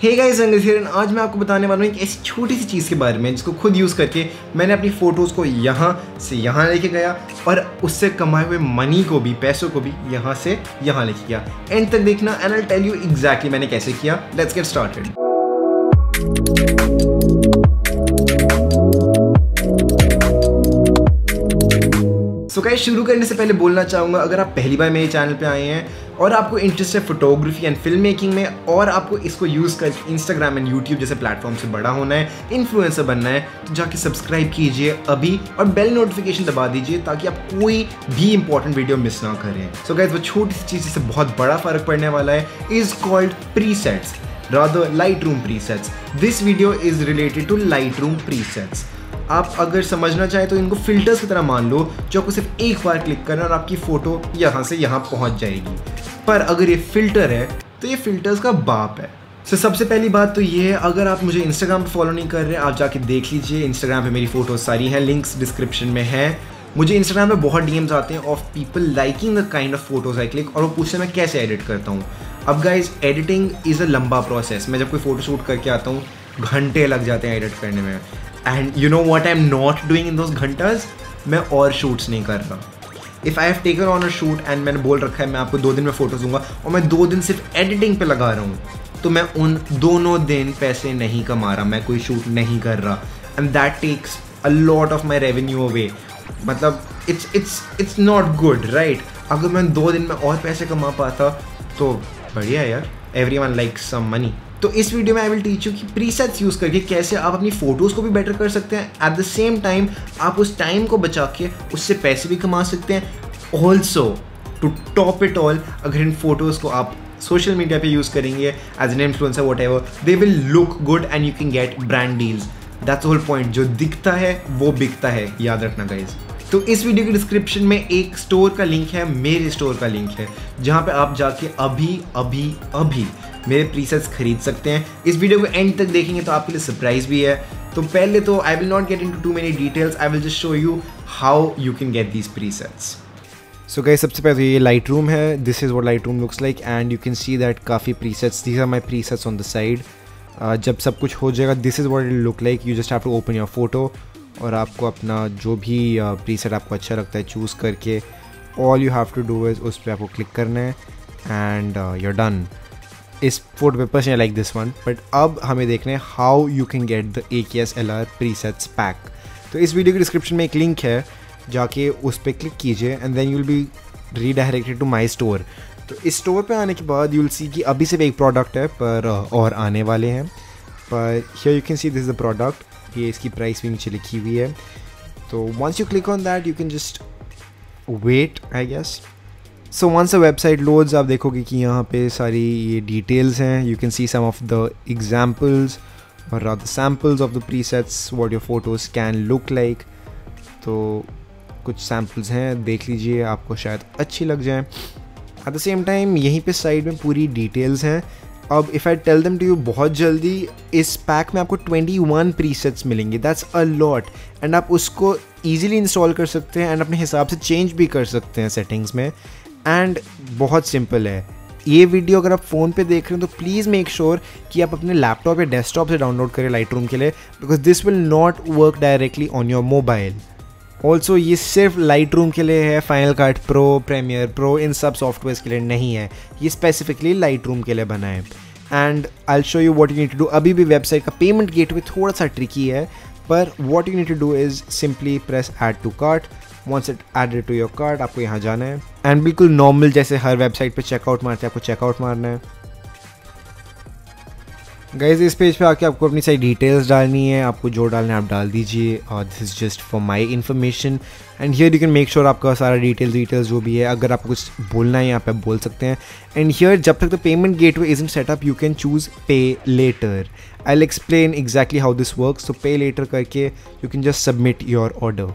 Hey guys Angad here, आज मैं आपको बताने वाला हूँ एक ऐसी छोटी सी चीज़ के बारे में जिसको खुद यूज़ करके मैंने अपनी फ़ोटोज़ को यहाँ से यहाँ लेके गया और उससे कमाए हुए मनी को भी, पैसों को भी यहाँ से यहाँ लेके गया। एंड तक देखना and I will tell you exactly मैंने कैसे किया। Let's get started. तो गाइस शुरू करने से पहले बोलना चाहूँगा, अगर आप पहली बार मेरे चैनल पे आए हैं और आपको इंटरेस्ट है फोटोग्राफी एंड फिल्म मेकिंग में और आपको इसको यूज़ करके इंस्टाग्राम एंड यूट्यूब जैसे प्लेटफॉर्म से बड़ा होना है, इन्फ्लुएंसर बनना है, तो जाके सब्सक्राइब कीजिए अभी और बेल नोटिफिकेशन दबा दीजिए ताकि आप कोई भी इंपॉर्टेंट वीडियो मिस ना करें। सो गाइस वो छोटी सी चीज़ जिससे बहुत बड़ा फ़र्क पड़ने वाला है is called presets, rather Lightroom presets. This video is related to Lightroom presets. आप अगर समझना चाहें तो इनको फिल्टर्स की तरह मान लो जो आपको सिर्फ एक बार क्लिक करना और आपकी फ़ोटो यहाँ से यहाँ पहुँच जाएगी। पर अगर ये फ़िल्टर है तो ये फ़िल्टर्स का बाप है। सो सबसे पहली बात तो ये है, अगर आप मुझे इंस्टाग्राम पे फॉलो नहीं कर रहे हैं आप जाके देख लीजिए, इंस्टाग्राम पे मेरी फ़ोटोज़ सारी हैं, लिंक्स डिस्क्रिप्शन में हैं। मुझे इंस्टाग्राम पे बहुत डीएम्स आते हैं of people liking the kind of photos I click और वो पूछते हैं मैं कैसे एडिट करता हूँ। अब गाइज एडिटिंग इज़ अ लंबा प्रोसेस। मैं जब कोई फ़ोटो शूट करके आता हूँ घंटे लग जाते हैं एडिट करने में। And you know what I'm not doing in those घंटास, मैं और शूट्स नहीं कर रहा। If I have taken on a shoot and मैंने बोल रखा है मैं आपको 2 दिन में फ़ोटोज़ दूंगा और मैं 2 दिन सिर्फ एडिटिंग पे लगा रहा हूँ, तो मैं उन दोनों दिन पैसे नहीं कमा रहा, मैं कोई शूट नहीं कर रहा। And that takes a lot of my revenue away. मतलब it's not good, right? अगर मैं 2 दिन में और पैसे कमा पाता तो बढ़िया यार। Everyone likes some money. तो इस वीडियो में आई विल टीच यू कि प्रीसेट्स यूज़ करके कैसे आप अपनी फ़ोटोज़ को भी बेटर कर सकते हैं, एट द सेम टाइम आप उस टाइम को बचा के उससे पैसे भी कमा सकते हैं। Also to top it all, अगर इन फोटोज़ को आप सोशल मीडिया पे यूज़ करेंगे as an influencer whatever, they will look good and you can get brand deals. That's whole point, जो दिखता है वो बिकता है, याद रखना गाइज। तो इस वीडियो के डिस्क्रिप्शन में एक स्टोर का लिंक है, मेरे स्टोर का लिंक है, जहाँ पे आप जाके अभी अभी अभी मेरे प्रीसेट्स खरीद सकते हैं। इस वीडियो को एंड तक देखेंगे तो आपके लिए सरप्राइज भी है। तो पहले तो I will not get into too many details, I will just show you how you can get these presets. So guys सबसे पहले तो ये लाइटरूम है, this is what Lightroom looks like and you can see that काफ़ी presets, these are my presets on the side. जब सब कुछ हो जाएगा this is what it look like. You just have to open your photo और आपको अपना जो भी प्रीसेट आपको अच्छा लगता है चूज़ करके, all you have to do is उस पर आपको क्लिक करना है एंड यू आर डन। इस फोटो पे personally like this one, but अब हमें देखना है how you can get the AKS LR presets pack. तो इस वीडियो के डिस्क्रिप्शन में एक लिंक है, जाके उस पर क्लिक कीजिए and then you will be redirected to my store. तो इस स्टोर पे आने के बाद यू विल सी कि अभी सिर्फ एक प्रोडक्ट है पर और आने वाले हैं, पर here you can see this is the product, ये इसकी प्राइस भी नीचे लिखी हुई है। तो once you click on that you can just wait I guess. So once a website loads आप देखोगे कि यहाँ पे सारी ये डिटेल्स हैं, you can see some of the examples और rather samples of the presets what your photos can look like. तो कुछ सैम्पल्स हैं, देख लीजिए, आपको शायद अच्छी लग जाए। एट द सेम टाइम यहीं पे साइड में पूरी डिटेल्स हैं। अब if I tell them to you बहुत जल्दी इस पैक में आपको 21 प्रीसेट्स मिलेंगे, दैट्स अ लॉट। एंड आप उसको ईजिली इंस्टॉल कर सकते हैं एंड अपने हिसाब से चेंज भी कर सकते हैं सेटिंग्स में, एंड बहुत सिंपल है। ये वीडियो अगर आप फ़ोन पे देख रहे हो तो प्लीज़ मेक श्योर कि आप अपने लैपटॉप या डेस्कटॉप से डाउनलोड करें लाइटरूम के लिए, because this will not work directly on your mobile. Also ये सिर्फ लाइटरूम के लिए है, final cut pro, premiere pro, इन सब सॉफ्टवेयर्स के लिए नहीं है, ये स्पेसिफिकली लाइटरूम के लिए बना है। And I will show you what you need to do. अभी भी वेबसाइट का पेमेंट गेटवे थोड़ा सा ट्रिकी है, पर what you need to do is simply press add to cart. Once it added to your cart आपको यहाँ जाना है एंड बिल्कुल नॉर्मल जैसे हर वेबसाइट पे चेकआउट मारते हैं आपको चेकआउट मारना है। गाइज इस पेज पे आके आपको अपनी सारी डिटेल्स डालनी है, आपको जो डालना है आप डाल दीजिए, और this is just for my information. And here you can make sure आपका सारा डिटेल्स जो भी है, अगर आपको कुछ बोलना है यहाँ पे आप बोल सकते हैं। एंड हियर जब तक the payment gateway isn't set up you can choose pay later. I will explain exactly how this works. तो पे लेटर करके you can just submit your order.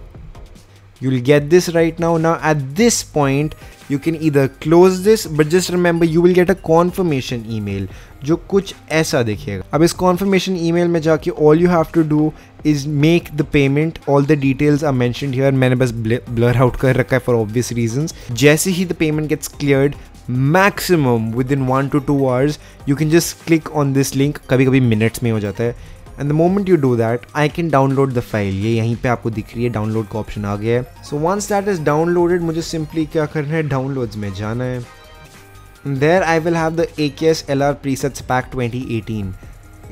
You will get this right now. Now at this point you can either close this, but just remember you will get a confirmation email जो कुछ ऐसा दिखेगा। अब इस confirmation email में जाके all you have to do is make the payment. All the details are mentioned here. मैंने बस blur out कर रखा है for obvious reasons. जैसे ही the payment gets cleared maximum within 1 to 2 hours. You can just click on this link, कभी कभी minutes में हो जाता है, and the moment you do that I can download the file. ये यहीं पे आपको दिख रही है, download का option आ गया है. So once that is downloaded, मुझे simply क्या करना है, downloads में जाना है. There I will have the AKS LR Presets Pack 2018.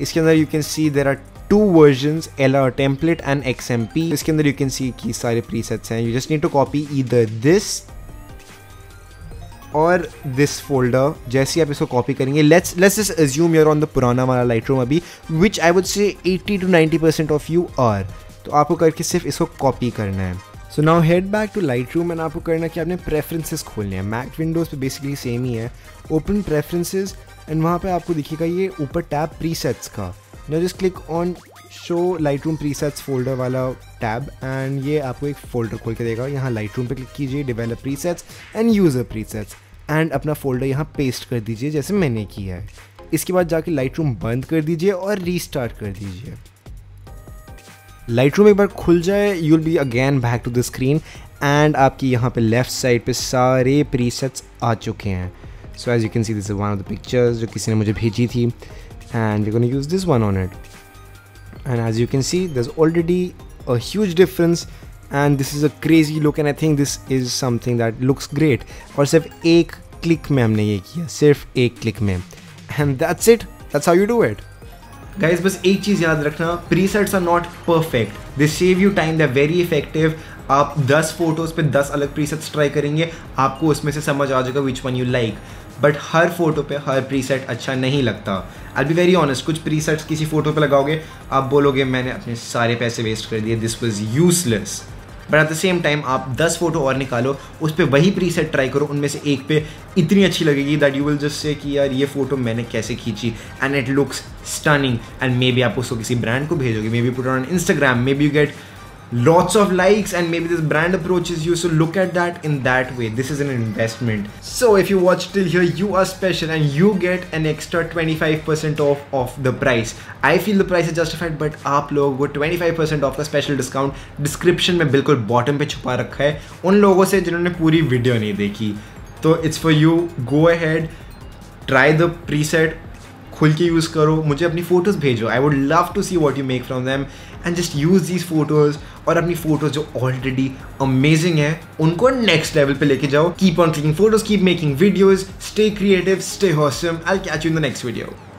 इसके अंदर you can see there are 2 versions, LR template and XMP. इसके अंदर you can see कि सारे presets हैं. You just need to copy either this और this folder. जैसे आप इसको copy करेंगे, let's just assume you're on the पुराना वाला Lightroom अभी, which I would say 80 to 90% of you are. तो आपको करके सिर्फ इसको copy करना है. So now head back to Lightroom and आपको करना कि आपने preferences खोलने हैं. Mac Windows पे basically same ही है. Open preferences and वहाँ पे आपको दिखेगा ये ऊपर tab presets का. Now just click on show Lightroom presets folder वाला tab and ये आपको एक folder खोल के देगा. यहाँ Lightroom पे click कीजिए, develop presets and user presets and अपना folder यहाँ paste कर दीजिए जैसे मैंने किया है. इसके बाद जाके Lightroom बंद कर दीजिए और restart कर दीजिए. Lightroom एक बार खुल जाए, you will be again back to the screen and आपकी यहाँ पे left side पे सारे presets आ चुके हैं. So as you can see this is one of the pictures जो किसी ने मुझे भेजी थी. And we're going to use this one on it, and as you can see there's already a huge difference and this is a crazy look and I think this is something that looks great. और सिर्फ एक click में हमने ये किया, सिर्फ एक click में, and that's it, that's how you do it. Guys, बस एक चीज़ याद रखना, presets are not perfect, they save you time, they're very effective. आप 10 फोटोज़ पे 10 अलग प्रीसेट्स ट्राई करेंगे, आपको उसमें से समझ आ जाएगा which one you like, but हर फोटो पे हर प्रीसेट अच्छा नहीं लगता. आई बी वेरी ऑनेस्ट, कुछ प्रीसेट्स किसी फोटो पे लगाओगे, आप बोलोगे मैंने अपने सारे पैसे वेस्ट कर दिए, this was useless, but at the same time आप 10 फोटो और निकालो, उस पर वही प्रीसेट ट्राई करो, उनमें से एक पे इतनी अच्छी लगेगी that you will just say कि यार ये फोटो मैंने कैसे खींची, and it looks stunning, and maybe आप उसको किसी ब्रांड को भेजोगे, maybe put on Instagram, maybe you get lots of likes and maybe this brand approaches you. So look at that in that way. This is an investment. So if you watch till here, you are special and you get an extra 25% off of the price. I feel the price is justified, but आप लोगों को 25% off का special discount description में बिल्कुल bottom पे छुपा रखा है उन लोगों से जिन्होंने पूरी video नहीं देखी. तो it's for you. Go ahead, try the preset. खुल के यूज़ करो, मुझे अपनी फ़ोटोज़ भेजो, I would love to see what you make from them and just use these photos और अपनी फ़ोटोज़ जो ऑलरेडी अमेजिंग है उनको नेक्स्ट लेवल पे लेके जाओ. Keep on clicking photos, keep making videos, stay creative, stay awesome. I will catch you in the next video.